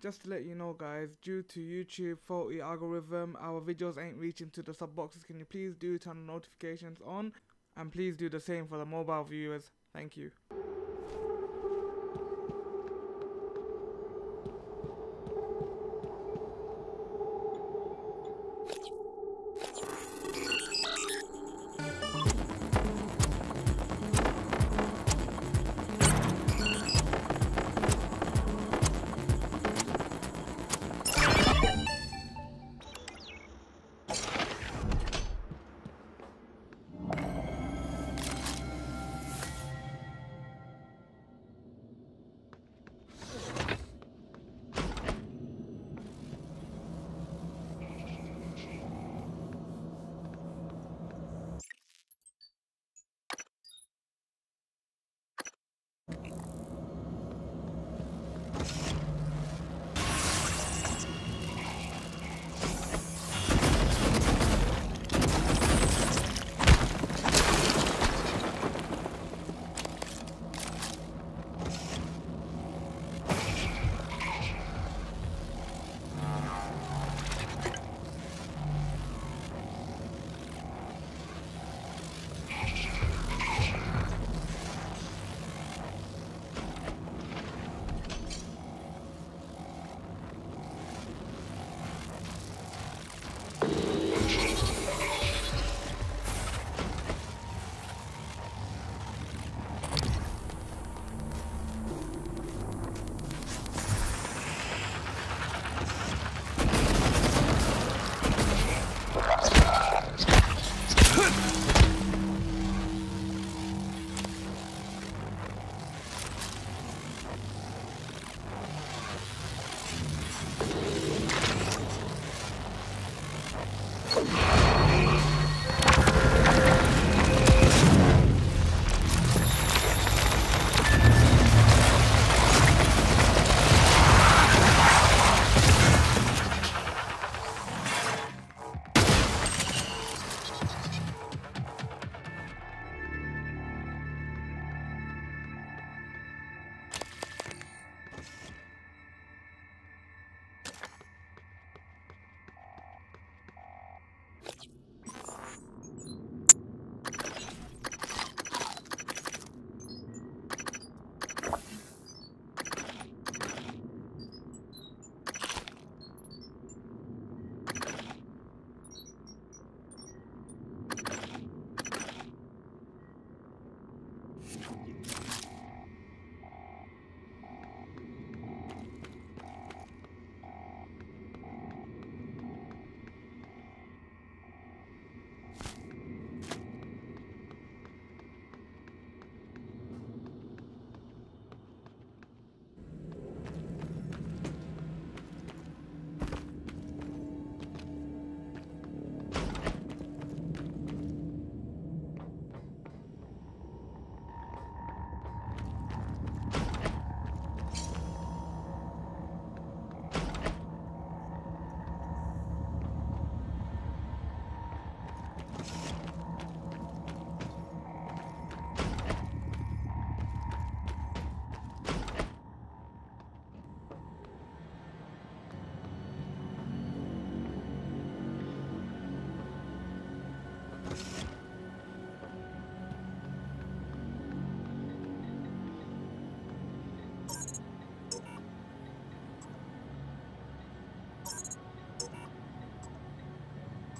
Just to let you know guys, due to YouTube faulty algorithm, our videos ain't reaching to the sub boxes. Can you please do turn notifications on, and please do the same for the mobile viewers. Thank you.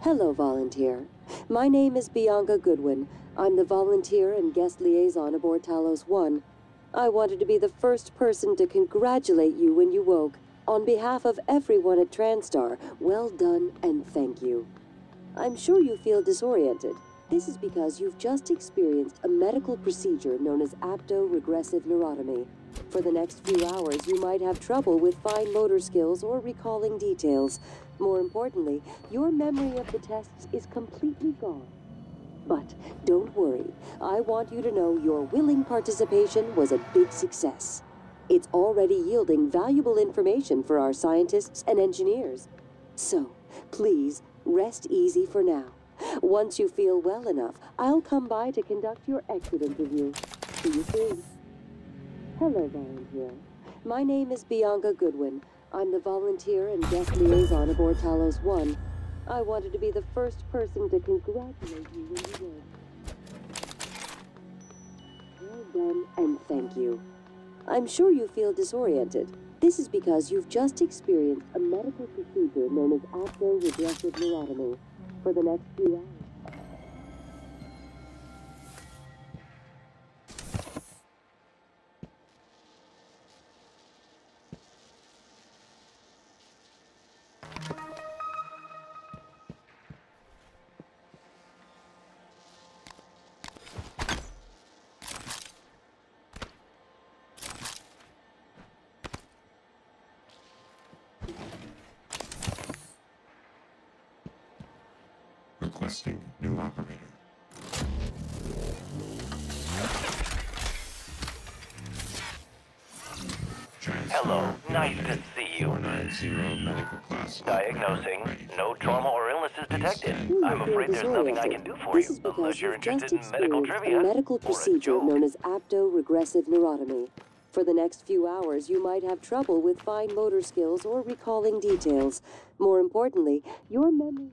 Hello, volunteer. My name is Bianca Goodwin. I'm the volunteer and guest liaison aboard Talos I. I wanted to be the first person to congratulate you when you woke. On behalf of everyone at Transtar, well done and thank you. I'm sure you feel disoriented. This is because you've just experienced a medical procedure known as apto regressive neurotomy. For the next few hours, you might have trouble with fine motor skills or recalling details. More importantly, your memory of the tests is completely gone. But don't worry, I want you to know your willing participation was a big success. It's already yielding valuable information for our scientists and engineers. So, please, rest easy for now. Once you feel well enough, I'll come by to conduct your exit interview. See you soon. Hello, volunteer. My name is Bianca Goodwin. I'm the volunteer and guest liaison aboard Talos I. I wanted to be the first person to congratulate you when you did. Well done, and thank you. I'm sure you feel disoriented. This is because you've just experienced a medical procedure known as apto regressive neurotomy. For the next few hours. Requesting new operator. Hello, nice to see you. 490 medical class. Diagnosing. No trauma or illnesses detected. I'm afraid there's nothing I can do for you. This is because you've just experienced a medical procedure known as apto regressive neurotomy. For the next few hours, you might have trouble with fine motor skills or recalling details. More importantly, your memory.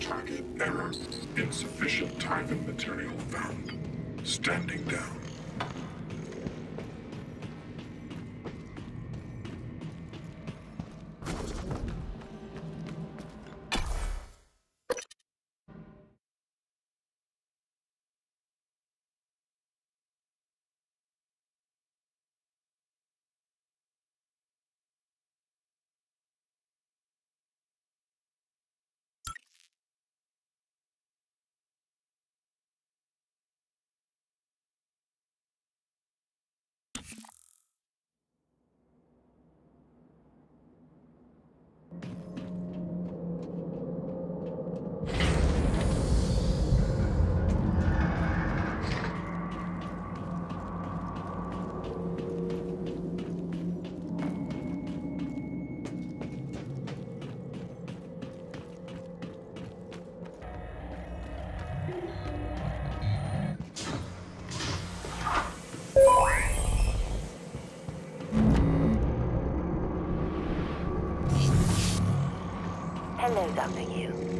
Target error. Insufficient time and material found. Standing down. Hello, W.